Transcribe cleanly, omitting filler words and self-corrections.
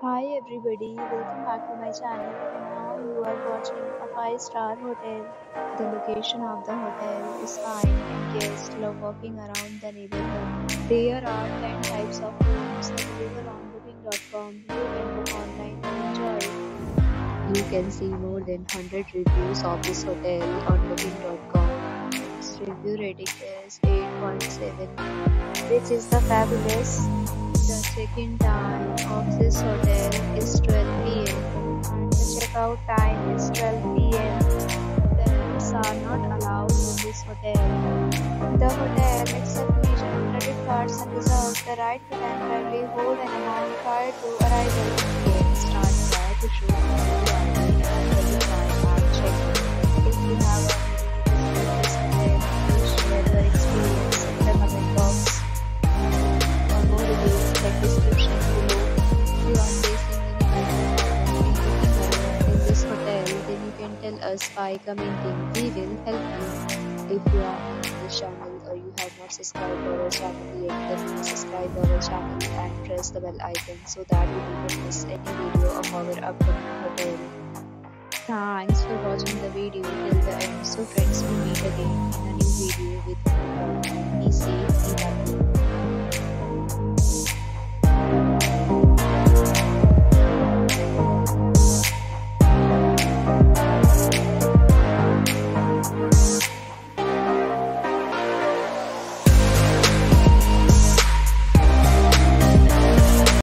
Hi everybody, welcome back to my channel. And now you are watching a 5-star hotel. The location of the hotel is fine and guests love walking around the neighborhood. There are 10 types of rooms available on Booking.com. You can book online and enjoy. You can see more than 100 reviews of this hotel on Booking.com. Its review rating is 8.7, which is the fabulous. The check-in time of this hotel is 12 p.m. and the check-out time is 12 p.m. Pets are not allowed in this hotel. The hotel accepts major credit cards and reserves the right to temporarily hold an amount prior to arrival. Games start prior to showing the time of check-in. If you have already visited this hotel, please share your experience in the comment box. For more reviews, check description below. If you are facing any problem in this hotel, then you can tell us by commenting. We will help you. If you are new to this channel or you have not subscribed to our channel yet, then please subscribe to our channel and press the bell icon so that you do not miss any video of our upcoming hotel. Thanks for watching the video till the end. So friends, we meet again in a new video with more. Be safe, be happy.